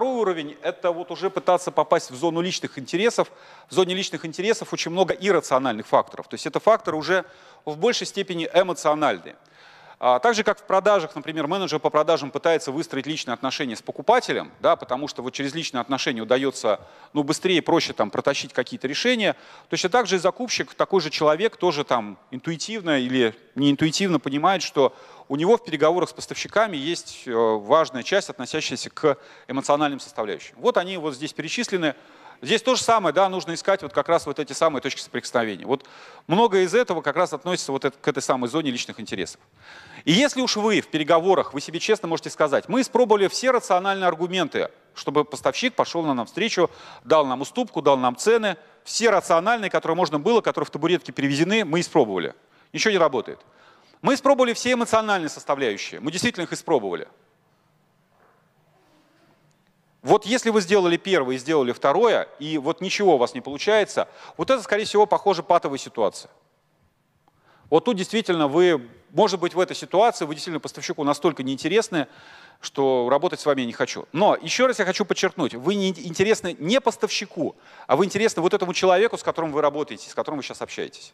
Второй уровень – это вот уже пытаться попасть в зону личных интересов. В зоне личных интересов очень много иррациональных факторов. То есть это факторы уже в большей степени эмоциональные. Так же, как в продажах, например, менеджер по продажам пытается выстроить личные отношения с покупателем, да, потому что вот через личные отношения удается быстрее и проще протащить какие-то решения. Точно так же и закупщик, такой же человек, тоже интуитивно или неинтуитивно понимает, что у него в переговорах с поставщиками есть важная часть, относящаяся к эмоциональным составляющим. Вот они вот здесь перечислены. Здесь то же самое, да, нужно искать вот как раз вот эти самые точки соприкосновения. Вот многое из этого как раз относится вот к этой самой зоне личных интересов. И если уж вы в переговорах, вы себе честно можете сказать, мы испробовали все рациональные аргументы, чтобы поставщик пошел нам навстречу, дал нам уступку, дал нам цены, все рациональные, которые можно было, которые в табуретке перевезены, мы испробовали. Ничего не работает. Мы испробовали все эмоциональные составляющие, мы действительно их испробовали. Вот если вы сделали первое и сделали второе, и вот ничего у вас не получается, вот это, скорее всего, похоже патовая ситуация. Вот тут действительно вы, может быть, в этой ситуации вы действительно поставщику настолько неинтересны, что работать с вами я не хочу. Но еще раз я хочу подчеркнуть, вы не интересны не поставщику, а вы интересны вот этому человеку, с которым вы работаете, с которым вы сейчас общаетесь.